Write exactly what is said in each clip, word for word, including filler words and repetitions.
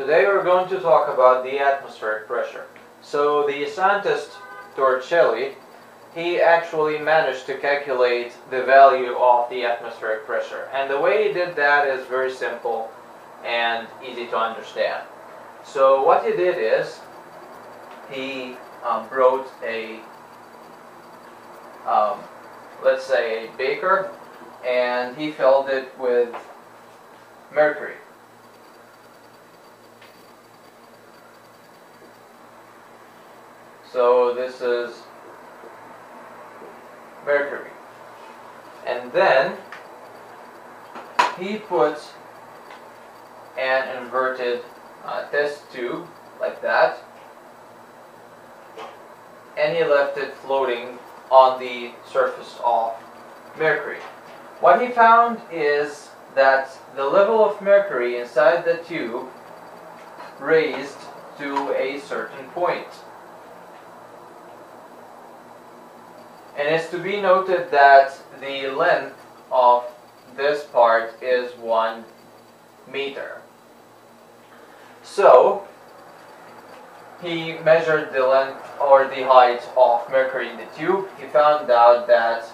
Today we're going to talk about the atmospheric pressure. So the scientist Torricelli, he actually managed to calculate the value of the atmospheric pressure. And the way he did that is very simple and easy to understand. So what he did is, he um, brought a, um, let's say, a beaker, and he filled it with mercury. So this is mercury. And then he puts an inverted uh, test tube like that, and he left it floating on the surface of mercury. What he found is that the level of mercury inside the tube raised to a certain point. And it's to be noted that the length of this part is one meter. So he measured the length or the height of mercury in the tube. He found out that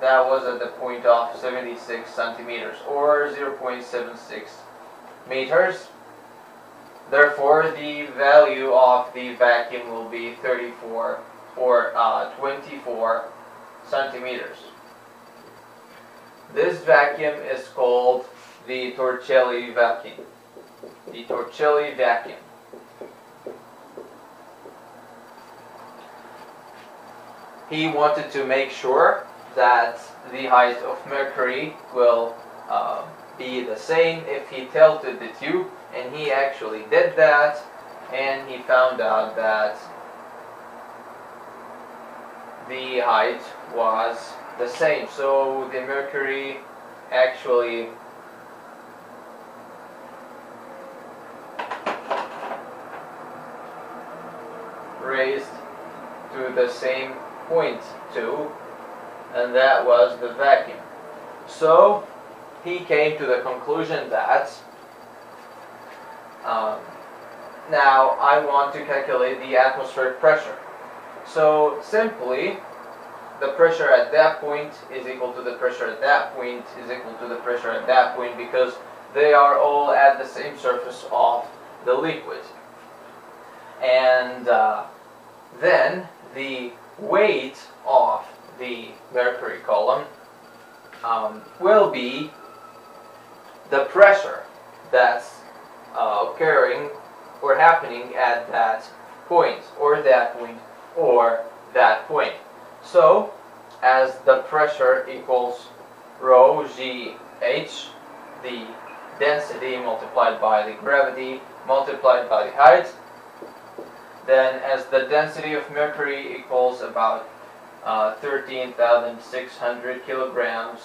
that was at the point of seventy-six centimeters or zero point seven six meters. Therefore, the value of the vacuum will be thirty-four or uh, twenty-four centimeters. This vacuum is called the Torricelli vacuum. The Torricelli vacuum. He wanted to make sure that the height of mercury will uh, be the same if he tilted the tube, and he actually did that, and he found out that the height was the same. So the mercury actually raised to the same point too, and that was the vacuum. So he came to the conclusion that um, now I want to calculate the atmospheric pressure. So simply, the pressure at that point is equal to the pressure at that point is equal to the pressure at that point, because they are all at the same surface of the liquid. And uh, then the weight of the mercury column um, will be the pressure that's uh, occurring or happening at that point or that point or that point. So as the pressure equals rho g h, the density multiplied by the gravity multiplied by the height, then as the density of mercury equals about uh, thirteen thousand six hundred kilograms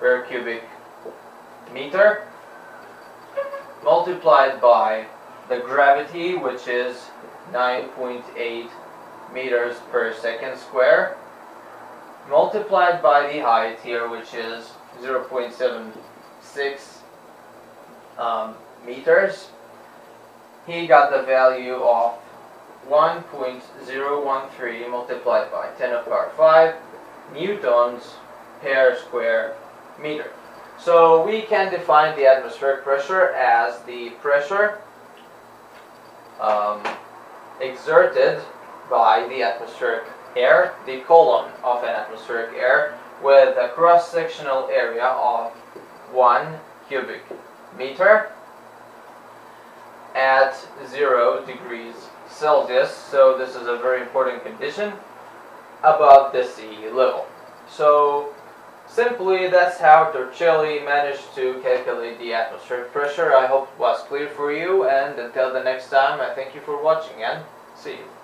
per cubic meter, multiplied by the gravity, which is nine point eight meters per second square, multiplied by the height here, which is zero point seven six um, meters, he got the value of one point zero one three multiplied by ten to the power five newtons per square meter. So we can define the atmospheric pressure as the pressure um, exerted by the atmospheric air, the column of an atmospheric air, with a cross-sectional area of one cubic meter at zero degrees Celsius. So this is a very important condition, above the sea level. So simply, that's how Torricelli managed to calculate the atmospheric pressure. I hope it was clear for you, and until the next time, I thank you for watching and see you.